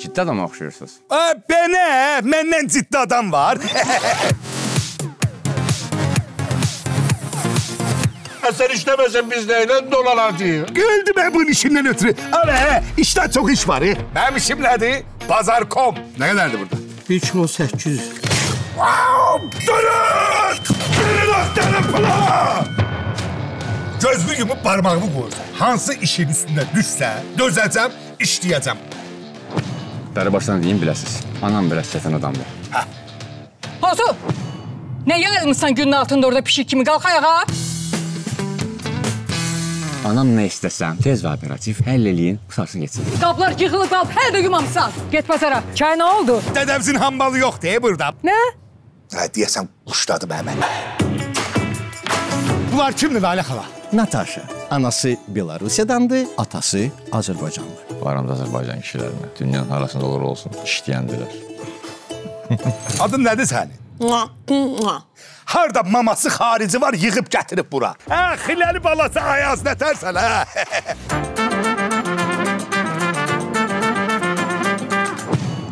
Ciddi adama oxşuyursunuz. Bənə, məndən ciddi adam var. Sen işlemesin biz neyle dolanacağız. Güldü ben bunun işimden ötürü. Ama işten çok iş var. Benim işim neydi? Pazar.com. Ne kadardı burada? 3800. Wow! Durun! Durun aktarın pula! Gözlü yumup parmağımı koyacağım. Hansı işin üstüne düşse dözeceğim, işleyeceğim. Darı başına deyin biləsiz. Anam biraz çetin adamdır. Heh. Hozu! Ne yayılmışsan günün altında orada pişik kimi? Kalk ayağa! Anam ne istesem tez ve operatif həll eləyin, qısarsın geçsin. Qablar yığılıb qalıb, hələ də yumamısan. Get pazara. Çay nə oldu? Dədəmizin hambalı yoxdur burada. Nə? Deyəsən quşladım həmən. Bunlar kimdir Lalə xala? Natasha. Anası Belarusyadandır, atası Azərbaycanlı. Bu aramda Azərbaycan kişilərinə dünyanın arasında olur olsun işləyəndirlər. Adın nədir sənin? Harda maması xarici var, yığıb gətirib bura. Hə, xiləli balası ayaz nətərsən, hə?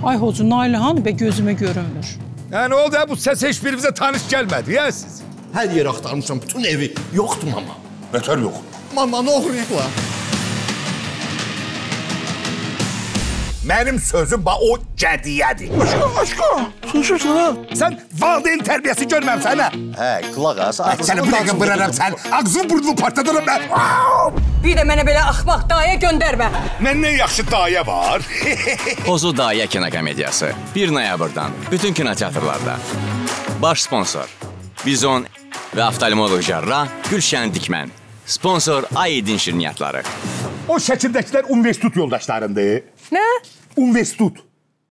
Ay hocu, Nailhan bə gözümə görünmür. Hə, nə oldu, bu səs heç birimizə tanış gəlmədi, ya siz? Hər yer axtarmışam, bütün evi. Yoxdur mama. Nətər yox? Mama, nə oxuyub la? Mənim sözüm bax, o gədiyədir. Aşkım, sözürsün ha? Sən valideyn tərbiyəsi görməmsən ha? Hə, qulaq as. Səni bir dəqiqə bırarım sən. Ağzın burnunu partladarım mən. Bir də mənə belə axmaq daya göndərmə. Məndən yaxşı daya var. HOZU daya kinokomediyası. 1 noyabrdan bütün kinoteatrlarda. Baş sponsor Bizon və oftalmoloq cərrah Gülşen Dikmen. Sponsor Aydın şirniyyatları. O şəkildəkiler universitet yoldaşlarındır. Nə? Universitet.